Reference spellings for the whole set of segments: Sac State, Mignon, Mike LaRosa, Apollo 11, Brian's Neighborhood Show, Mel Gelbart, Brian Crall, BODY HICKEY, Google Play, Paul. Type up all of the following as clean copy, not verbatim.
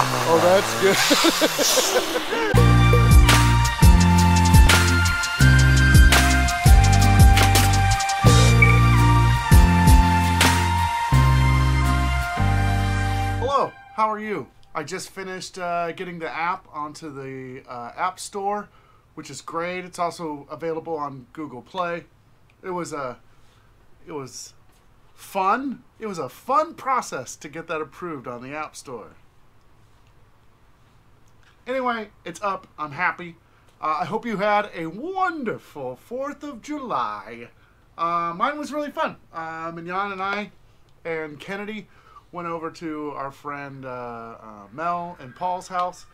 Oh, that's good. Hello, how are you? I just finished getting the app onto the App Store, which is great. It's also available on Google Play. It was fun. It was a fun process to get that approved on the App Store. Anyway, it's up. I'm happy. I hope you had a wonderful 4th of July. Mine was really fun. Mignon and I and Kennedy went over to our friend Mel and Paul's house,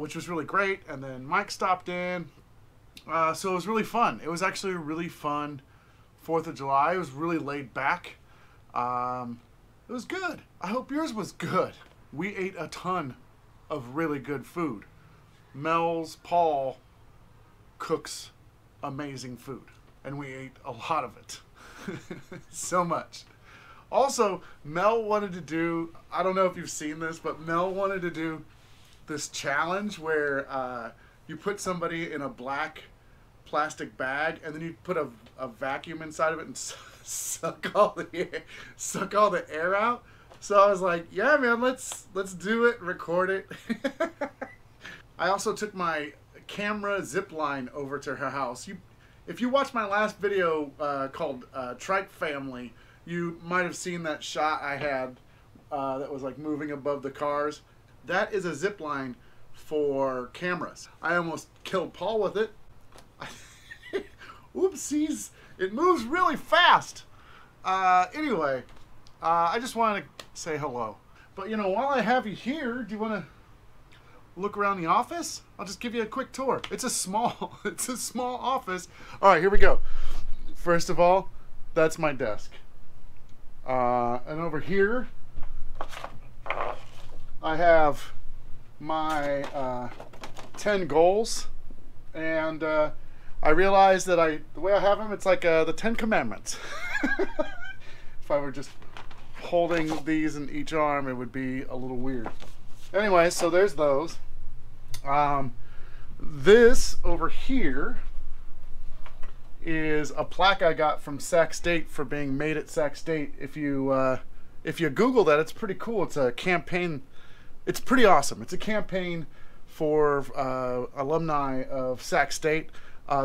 which was really great, and then Mike stopped in, so it was really fun. It was actually a really fun 4th of July. It was really laid back. It was good. I hope yours was good. We ate a ton of really good food. Paul cooks amazing food, and we ate a lot of it. So much. Also, Mel wanted to do, I don't know if you've seen this, but Mel wanted to do this challenge where you put somebody in a black plastic bag and then you put a vacuum inside of it and suck all the air out. So I was like, yeah, man, let's do it, record it. I also took my camera zip line over to her house. If you watched my last video called Trike Family, you might have seen that shot I had that was like moving above the cars. That is a zip line for cameras. I almost killed Paul with it. Oopsies, it moves really fast. Anyway, I just wanted to say hello. But you know, while I have you here, do you want to look around the office? I'll just give you a quick tour. It's a small office. All right, here we go. First of all, that's my desk. And over here, I have my 10 goals, and I realized that the way I have them, it's like the 10 commandments. If I were just holding these in each arm, it would be a little weird. Anyway, so there's those. This over here is a plaque I got from Sac State for being made at Sac State. If you Google that, it's pretty cool. It's a campaign. It's pretty awesome. It's a campaign for alumni of Sac State.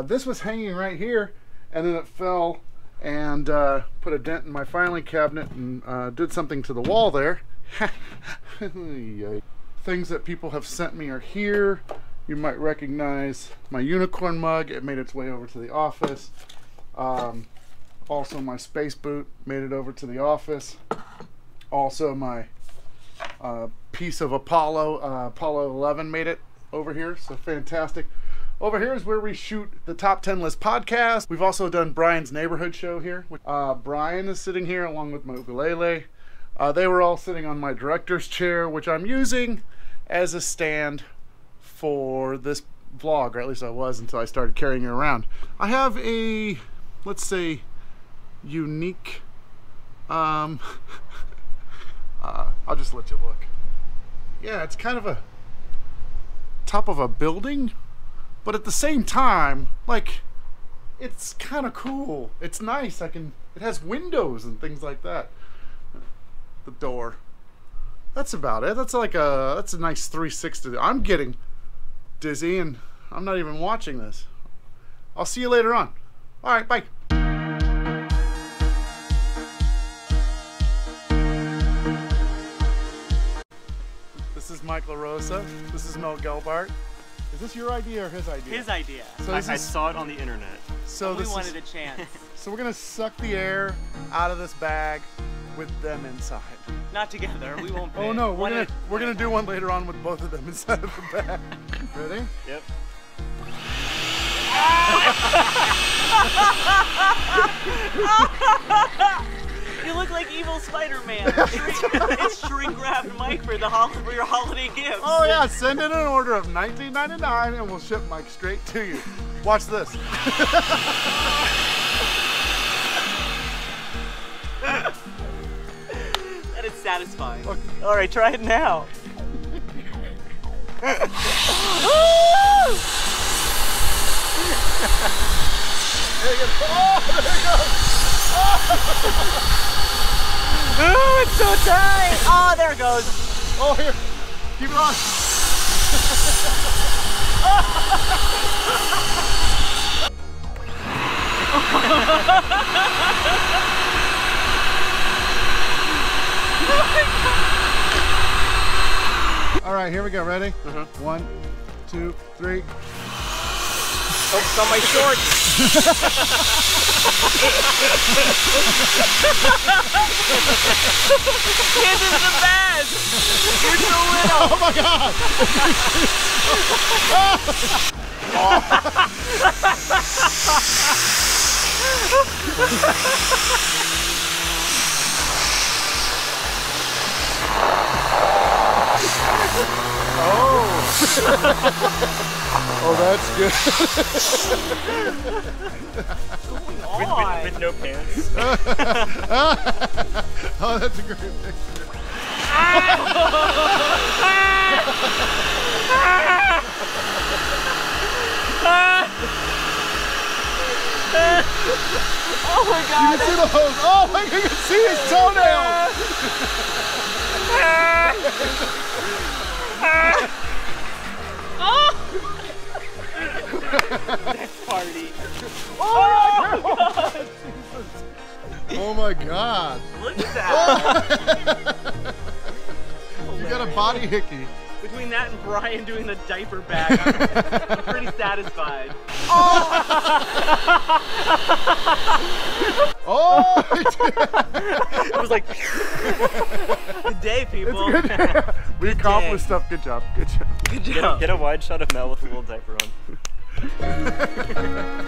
This was hanging right here, and then it fell and put a dent in my filing cabinet and did something to the wall there. Things that people have sent me are here. You might recognize my unicorn mug. It made its way over to the office. Also, my space boot made it over to the office. Also, my piece of Apollo 11 made it over here, so fantastic. Over here is where we shoot the Top 10 List podcast. We've also done Brian's Neighborhood Show here. Brian is sitting here along with my ukulele. They were all sitting on my director's chair, which I'm using as a stand for this vlog, or at least I was until I started carrying it around. I have a, let's say, unique, I'll just let you look. Yeah, it's kind of a top of a building, but at the same time, like, it's kind of cool. It's nice. It has windows and things like that. The door. That's about it. That's a nice 360. I'm getting dizzy and I'm not even watching this. I'll see you later on. All right, bye. This is Mike LaRosa. This is Mel Gelbart. Is this your idea or his idea? His idea. So I saw it on the internet. So we wanted a chance. So we're gonna suck the air out of this bag with them inside. Not together. We won't. Oh no, we're gonna do one later on with both of them inside of the bag. Ready? Yep. You look like evil Spider-Man. It's shrink-wrapped Mike for your holiday gifts. Oh yeah, send in an order of $19.99 and we'll ship Mike straight to you. Watch this. That is satisfying. Okay. All right, try it now. There it goes. Oh, there it goes. Oh. Oh, it's so tight. Oh, there it goes. Oh, here. Keep it on. Oh. All right, here we go. Ready? Mm-hmm. 1, 2, 3. It's on my shorts. This is the best. You're so little. Oh my god. Oh. Oh, that's good. With no pants. Oh, that's a great picture. Oh my god. You can see the hose. Oh my god, you can see his toenail. Oh! That party. Oh, oh, my god. Oh my god. Look at that. Oh. You got a body hickey. Between that and Brian doing the diaper bag, I'm pretty satisfied. Oh! Oh! It was like... Good day, people. Good day. We accomplished stuff. Good job. Good job. Get a wide shot of Mel with a little diaper on.